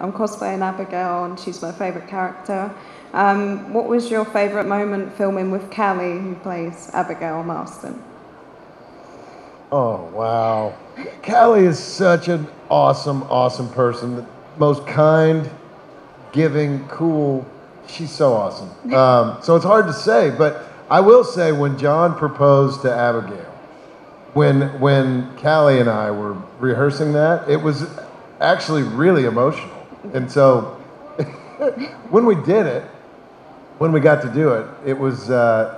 I'm cosplaying Abigail and she's my favourite character. What was your favourite moment filming with Cali, who plays Abigail Marston? Oh, wow. Cali is such an awesome person. The most kind, giving, cool. She's so awesome. So it's hard to say, but I will say when John proposed to Abigail, when Cali and I were rehearsing that, it was actually really emotional. And so when we did it, when we got to do it, it was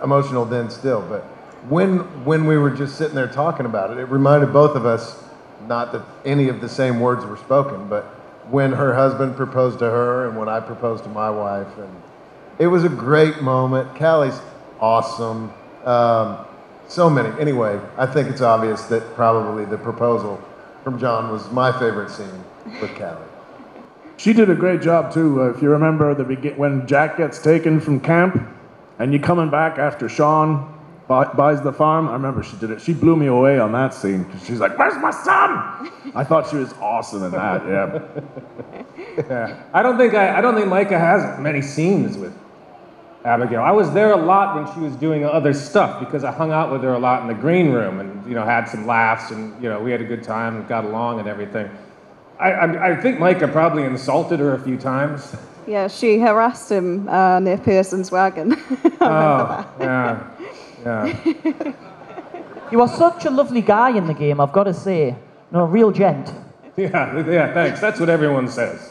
emotional then still. But when we were just sitting there talking about it, it reminded both of us, not that any of the same words were spoken, but when her husband proposed to her and when I proposed to my wife. And it was a great moment. Cali's awesome. So many. Anyway, I think it's obvious that probably the proposal from John was my favorite scene with Cali. She did a great job, too. If you remember when Jack gets taken from camp and you're coming back after Sean buys the farm, I remember she did it. She blew me away on that scene because she's like, "Where's my son?" I thought she was awesome in that, yeah. I don't think Micah has many scenes with Abigail. I was there a lot when she was doing other stuff because I hung out with her a lot in the green room and, you know, had some laughs and, you know, we had a good time and got along and everything. I think Micah probably insulted her a few times. Yeah, she harassed him near Pearson's wagon. I remember that. Yeah. You are such a lovely guy in the game, I've got to say. No, a real gent. Yeah, thanks. That's what everyone says.